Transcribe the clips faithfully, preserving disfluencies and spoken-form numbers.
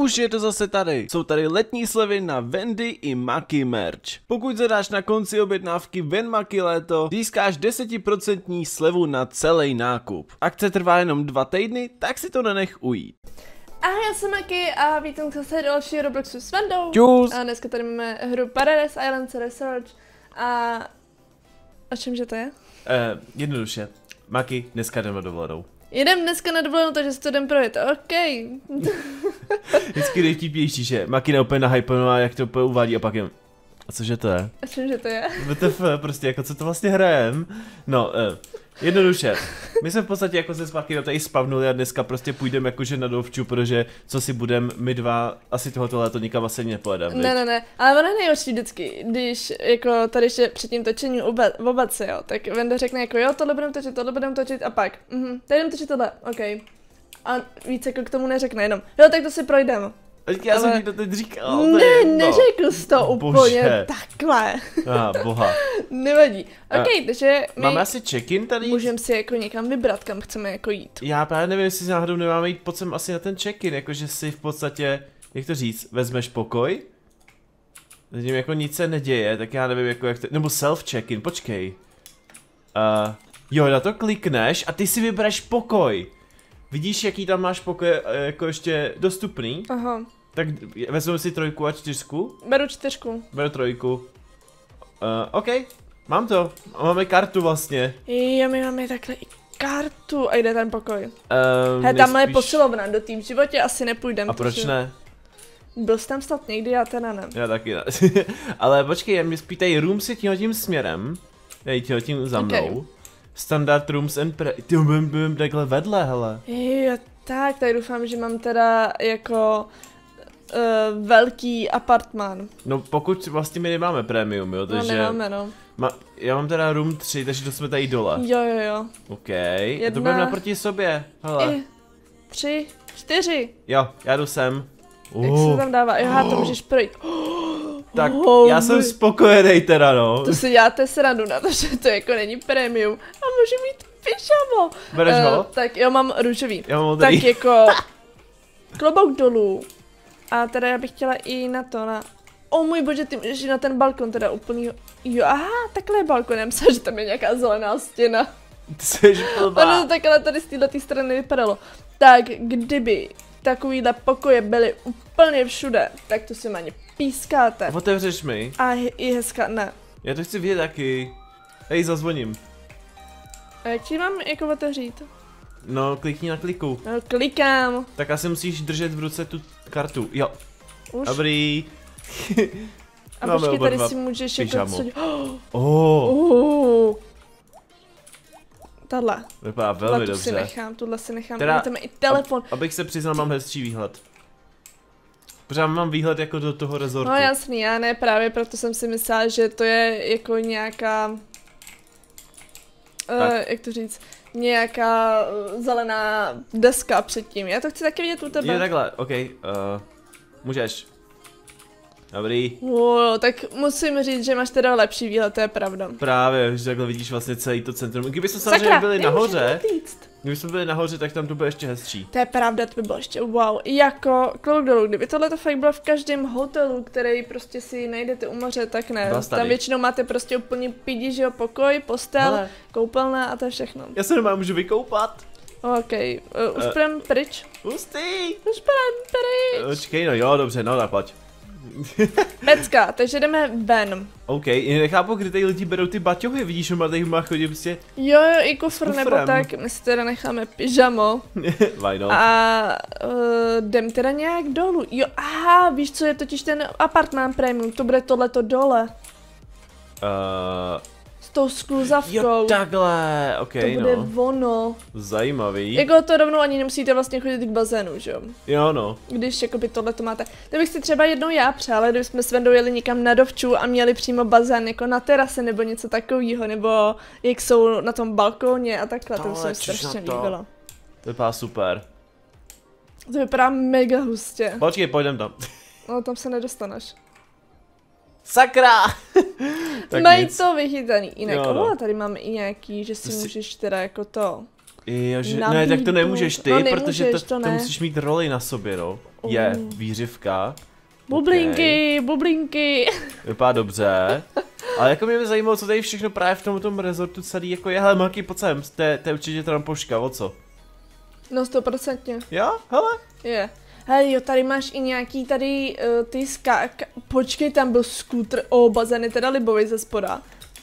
Už je to zase tady. Jsou tady letní slevy na Vendy i Maki merch. Pokud zadáš na konci objednávky VenMaki léto, získáš deset procent slevu na celý nákup. Akce trvá jenom dva týdny, tak si to nenech ujít. Ahoj, já jsem Maki a vítám zase dalšího Robloxu s Vendou. Čus. A dneska tady máme hru Paradise Island Resort a... O čemže to je? Eh, jednoduše. Maki, dneska jdeme dovolenou. Jedem dneska na dovolenou, takže si to jdem projet, ok. Vždycky nejtípější, že Makina úplně nahypenová, jak to úplně uvádí a pak jen... A cože to je? A čemže to je? W T F, prostě jako co to vlastně hrajem? No, eh, jednoduše. My jsme v podstatě jako se s Makinou tady spavnuli a dneska prostě půjdeme jakože na dovču, protože co si budem, my dva, asi tohoto léto nikam asi nepojedeme. Ne, ne, ne, ale ono je nejhorší vždycky, když jako tady ještě před tím točením v obace, jo, tak Venda řekne jako jo, tohle budeme točit, tohle budeme točit a pak, mhm, tady budeme točit tohle, ok. A víc jako k tomu neřekne jenom, jo, tak to si projdeme. Já ale... jsem to teď říkal. Ne, no. Neřekl jsi to úplně Bože. Takhle. Ah, boha. Nevadí. Ok, takže my máme asi check-in tady? Můžeme si jako někam vybrat, kam chceme jako jít. Já právě nevím, jestli si náhodou nemáme jít pod sem asi na ten check-in, jakože si v podstatě, jak to říct, vezmeš pokoj. Zatím jako nic se neděje, tak já nevím jako jak to, nebo self-check-in, počkej. Uh, jo, na to klikneš a ty si vybereš pokoj. Vidíš, jaký tam máš pokoje jako ještě dostupný? Aha. Tak vezmu si trojku a čtyřku? Beru čtyřku. Beru trojku. Uh, OK, mám to. Máme kartu vlastně. Jo, my máme takhle i kartu. A jde ten pokoj. Um, He, tamhle nejspíš... je posilovna, do tým životě asi nepůjdem. A proč tuži... ne? Byl jsi tam snad někdy, já teda ne. Já taky ne. Ale počkej, mi spíš tady room si tímhle tím směrem. Dej tímhle tím za mnou. Okay. Standard rooms and pre... Ty bym bym takhle vedle, hele. Jo, tak, tady doufám, že mám teda jako uh, velký apartmán. No pokud vlastně my nemáme premium, jo, takže... No nemáme, no. Ma... Já mám teda room tři, takže to jsme tady dole. Jo, jo, jo. OK, jedna... a to budeme naproti sobě, hele. I... Tři, čtyři. Jo, já jdu sem. Uh. Jak se tam dává? Jo, oh. To můžeš projít. Tak oh, já jsem spokojený teda, no. To si děláte srandu na to, že to jako není premium. A můžu mít pyžamo. Bereš uh, ho? Tak jo, mám růžový. Já mám modrý. Tak jako klobouk dolů. A teda já bych chtěla i na to, na... O můj bože, ty můžeš jít na ten balkon teda úplný. Jo, aha, takhle je balkon, já myslím, že tam je nějaká zelená stěna. Ty jsi blbá. Ono to takhle tady z této strany vypadalo. Tak kdyby takovýhle pokoje byly úplně všude, tak to si má ani pískáte. Otevřeš mi. A je, je hezká, ne. Já to chci vidět taky. Hej, zazvoním. A jak ti mám jako otevřít? No, klikni na kliku. No, klikám. Tak asi musíš držet v ruce tu kartu, jo. Už? Dobrý. A počkej, tady si můžeš pyžamu. Jako co... Oh. Oh. Tahle. Vypadá velmi dobře. Si nechám, tuhle si nechám, teda, tam je i telefon. Ab, abych se přiznal, mám hezčí výhled. Protože mám výhled jako do toho rezortu. No jasný, já ne, právě proto jsem si myslela, že to je jako nějaká, uh, jak to říct, nějaká zelená deska předtím. Já to chci taky vidět u tebe. Je takhle, ok, uh, můžeš. Dobrý. Wow, tak musím říct, že máš teda lepší výhled, to je pravda. Právě, že takhle vidíš vlastně celý to centrum. Kdyby jsme samozřejmě byli nahoře, kdyby jsme byli nahoře, tak tam to bylo ještě hezčí. To je pravda, to by bylo ještě wow. Jako klobouk dolů, kdyby tohle to fakt bylo v každém hotelu, který prostě si najdete u moře, tak ne. Tam většinou máte prostě úplně pidi, že jo, pokoj, postel, hele. Koupelna a to je všechno. Já se doma můžu vykoupat. OK, uh, už uh, půjdem pryč. Pustý. Už půjdem pryč. Počkej, no jo, dobře, no tak pojď. Pecka, takže jdeme ven. OK, nechápu, kdy tady lidi berou ty baťohy, vidíš, že má tady má chodit prostě. Jo, jo, i kufr nebo tak, my si teda necháme pyžamo. A uh, jdem teda nějak dolů. Jo, aha, víš co, je totiž ten apartmán premium, to bude tohleto dole. Uh... S tou skluzavkou. Jo, takhle, OK, to bude no. Ono. Zajímavý. Jako to rovnou ani nemusíte vlastně chodit k bazénu, že jo? Jo, no. Když jakoby tohle to máte. Kdybych si třeba jednou já přála, kdybychom s Vendou jeli někam na dovču a měli přímo bazén jako na terase nebo něco takového, nebo jak jsou na tom balkóně a takhle, to se mi strašně líbilo. To vypadá super. To vypadá mega hustě. Počkej, pojďme tam. No, tam se nedostaneš. Sakra! Mají to vychytaný, jinak, no, no. Tady máme i nějaký, že si můžeš teda jako to Jože, ne, tak to nemůžeš ty, no, nemůžeš, protože to, to, ne. to musíš mít roli na sobě, no. Oh. Je výřivka. Bublinky, okay. bublinky. Vypadá dobře. Ale jako mě by zajímalo, co tady všechno právě v tom, tom rezortu celý jako je. Hele, Maki, pojď sem, to je určitě trampoška, o co? No, stoprocentně. Jo, hele. Je. Yeah. Hej, jo, tady máš i nějaký tady uh, ty skák. Počkej, tam byl skútr, o, oh, bazén je teda libový ze spoda.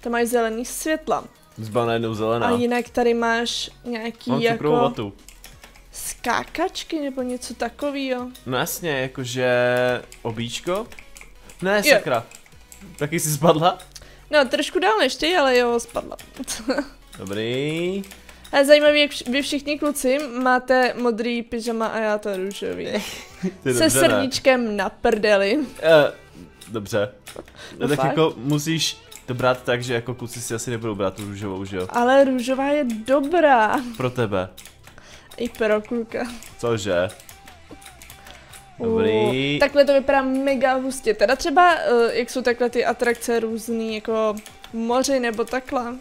Tam máš zelený světla. Zba najednou zelená. A jinak tady máš nějaký Mám jako... vatu. Skákačky nebo něco takovýho. No jasně, jakože... Obíčko? Ne, sakra. Jo. Taky jsi spadla? No, trošku dál než ty, ale jo, spadla. Dobrý. A zajímavý, jak vy všichni kluci máte modrý pyžama a já to růžový. Se dobře, srdíčkem ne? na prdeli. E, dobře. No, tak fakt? Jako musíš to brát tak, že jako kluci si asi nebudou brát tu růžovou, že jo? Ale růžová je dobrá. Pro tebe. I pro kluka. Cože? Dobrý. Uh, takhle to vypadá mega hustě. Teda třeba, uh, jak jsou takhle ty atrakce různý, jako moři nebo takhle.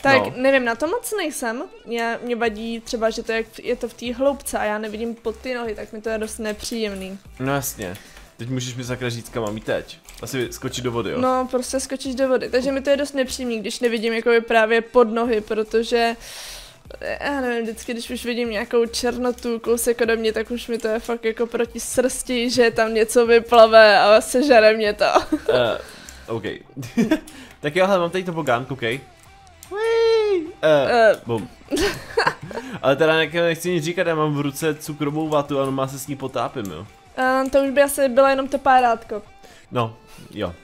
Tak, no. nevím, na to moc nejsem. Mě, mě vadí třeba, že to je, je to v té hloubce a já nevidím pod ty nohy, tak mi to je dost nepříjemný. No jasně. Teď můžeš mi sakra říct, kam mám jít teď. Asi skočit do vody, jo? No, prostě skočíš do vody. Takže mi to je dost nepříjemný, když nevidím jako právě pod nohy, protože... Já nevím, vždycky, když už vidím nějakou černotu, kousek ode mě, tak už mi to je fakt jako proti srsti, že tam něco vyplave a sežere mě to. uh, OK. Tak jo, hele, mám tady tobogán, koukej. Uh, uh. Bum. Ale teda nechci nic říkat, já mám v ruce cukrovou vatu a má se s ní potápím, jo. Uh, to už by asi byla jenom to párátko. No, jo.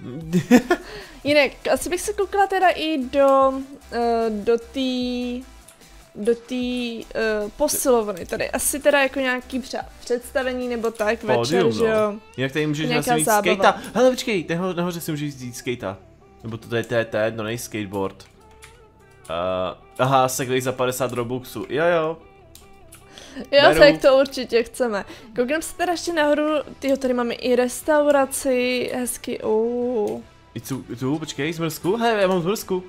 Jinak, asi bych se koukala teda i do, uh, do té do tý, uh, posilovny, tady asi teda jako nějaký představení nebo tak večer, no. že jo. Jinak tady můžeš nasadit skejta. Hele, počkej, nahoře si můžeš vzít skejta. Nebo to tady je ten, no nej skateboard. Uh, aha, sekli za padesát robuxů, jo jo. Jo, Beru. Tak to určitě chceme. Koukneme se teda ještě nahoru, tyjo, tady máme i restauraci, hezky, ooo. I tu, tu, počkej, zmrzku? Hej, já mám zmrzku.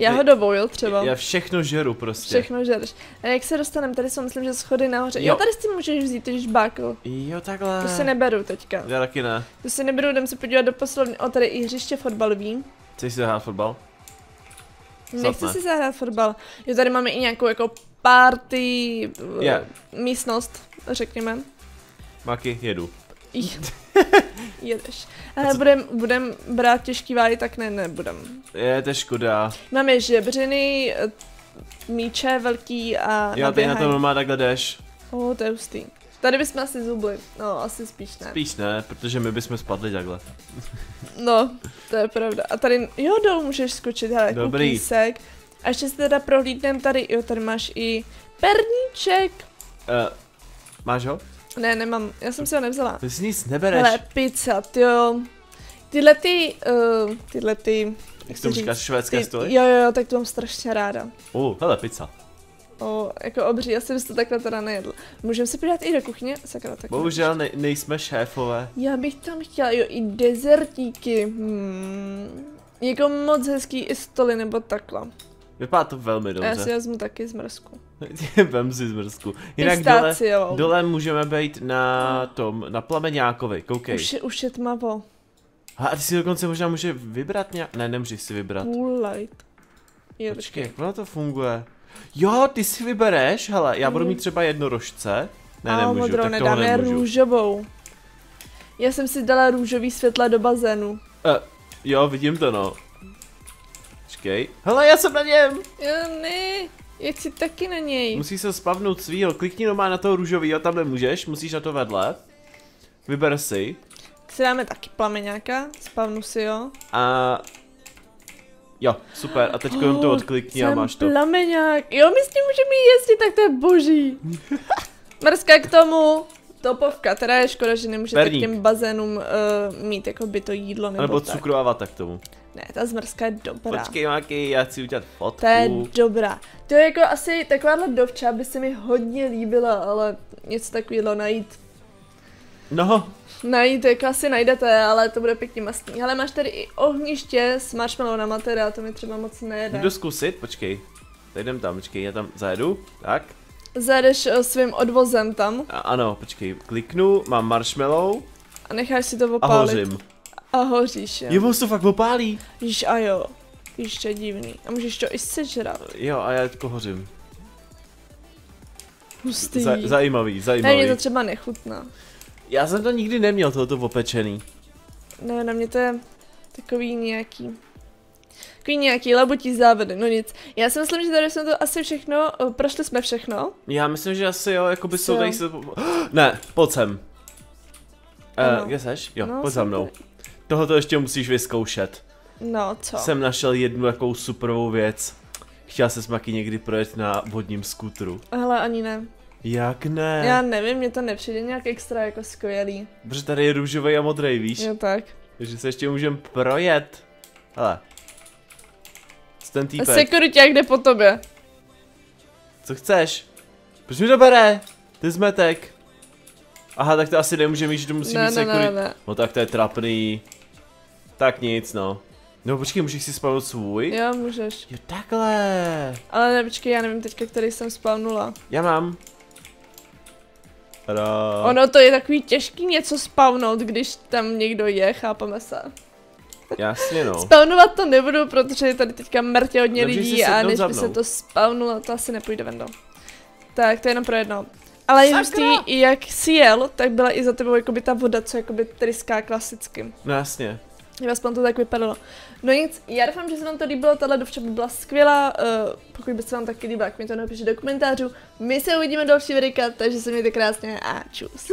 Já ho dovolil třeba. Já všechno žeru prostě. Všechno žereš. A jak se dostaneme, tady jsou myslím, že schody nahoře. Jo, jo tady si můžeš vzít ty žbáku. Jo, takhle. To si neberu teďka. Já taky ne. To si neberu, jdem se podívat do poslední, o tady i hřiště fotbalový. Chceš si zahrát fotbal? Nechci Zatme. si zahrát fotbal. Jo, tady máme i nějakou jako party yeah. místnost, řekněme. Maki, jedu. Jedeš. Ale budem, budem brát těžký váhy, tak ne, nebudem. Je, to je škoda. Máme žebřiny, míče velký a jo, tady na tom má takhle jdeš. O, to je hustý. Tady bychom asi zubli, no asi spíš ne. Spíš ne, protože my bychom spadli takhle. No, to je pravda. A tady, jo, dolů můžeš skočit, hele, Dobrý. Písek. A ještě si teda prohlídnem tady, jo, tady máš i perníček. Uh, máš ho? Ne, nemám, já jsem si ho nevzala. Ty si nic nebereš. Hele, pizza, tyjo. Tyhle ty, uh, tyhle ty... Jak to říkáš, švédské stoly? Jo, jo, jo, tak to mám strašně ráda. Uh, hele, pizza. O, jako obří, asi bys to takhle teda nejedl. Můžeme se podívat i do kuchyně? Sakra, tak bohužel ne, nejsme šéfové. Já bych tam chtěla, jo, i dezertíky. Hmm. Jako moc hezký i stoly nebo takhle. Vypadá to velmi dobře. A já si vezmu taky zmrzku. Vem si zmrzku. Jinak dole, dole můžeme být na tom, na Plameňákovi, koukej. Už je, už je tmavo. A ty si dokonce možná může vybrat nějak, ne, nemůžeš si vybrat. Full light. Je, počkej, jak ono to funguje? Jo, ty si vybereš, hele, já budu mít třeba jednorožce. Ne, a nemůžu, modrou, tak nedám, já růžovou. Já jsem si dala růžový světla do bazénu. E, jo, vidím to, no. Počkej. Hele, já jsem na něm! Jo, ne, já si taky na něj. Musíš se spavnout svýho, klikni doma na toho růžovýho, tam nemůžeš, musíš na to vedle. Vyber si. Tak si dáme taky plameňáka, spavnu si jo. A... Jo, super, a teď oh, to odklikni a máš to. Plameňák, jo, my s tím můžeme jezdit, tak to je boží. Mrzka k tomu, topovka, teda je škoda, že nemůžete k těm bazénům uh, mít jako by to jídlo nebo, nebo tak. Nebo cukrová vata k tomu. Ne, ta zmrzka je dobrá. Počkej, Maki, já chci udělat fotku. To je dobrá. To je jako asi takováhle dovča by se mi hodně líbila, ale něco takového najít. No. Najít, jako asi najdete, ale to bude pěkně mastný. Hele, máš tady i ohniště s marshmallowama, teda to mi třeba moc nejede. Jdu zkusit, počkej. Tak jdem tam, počkej, já tam zajedu, tak. Zajedeš svým odvozem tam. A, ano, počkej, kliknu, mám marshmallow. A necháš si to opálit. A hořím. A hoříš, jo. Jo, to fakt opálí. Víš, a jo, ještě divný. A můžeš to i sečrat. Jo, a já pohořím. Hustý. Zaj, zajímavý, zajímavý. Ne, mě to třeba nechutná. Já jsem to nikdy neměl, tohoto opečený. Ne, na mě to je takový nějaký... Takový nějaký labutí závody, no nic. Já si myslím, že tady jsme to asi všechno, prošli jsme všechno. Já myslím, že asi jo, jakoby jo. Jsou tady... Se... Ne, pojď sem. Uh, kde seš? Jo, no, pojď za mnou. Tady. Tohoto ještě musíš vyzkoušet. No, co? Jsem našel jednu takovou superovou věc. Chtěla se s Maki někdy projet na vodním skutru. Hele, ani ne. Jak ne? Já nevím, mě to nepřijde nějak extra jako skvělý. Protože tady je růžový a modrý, víš? Jo, tak. Takže se ještě můžeme projet. Hele. Co ten týpek? Sekuriťák jde po tobě. Co chceš? Proč mi to bere? Ty zmetek. Aha, tak to asi nemůžeme jít, že to musíme mít sekuriťák. Ne, ne, ne. No tak to je trapný. Tak nic, no. No počkej, můžeš si spavnout svůj? Jo, můžeš. Jo, takhle. Ale ne, počkej, já nevím teďka, který jsem spavnula. Já mám. Tada. Ono to je takový těžký něco spavnout, když tam někdo je, chápeme se. Jasně no. Spavnovat to nebudu, protože je tady teďka mrtě hodně Nemůžeš lidí a než by se to spavnulo, to asi nepůjde ven. Tak, to je jenom pro jedno. Ale je hustý, jak si jel, tak byla i za tebou jakoby ta voda, co jakoby tryská klasicky. No jasně. Aspoň to tak vypadalo. No nic, já doufám, že se vám to líbilo, tahle dovča by byla skvělá, uh, pokud by se vám taky líbila, tak mi to napište do komentářů. My se uvidíme do další videa, takže se mějte krásně a čus.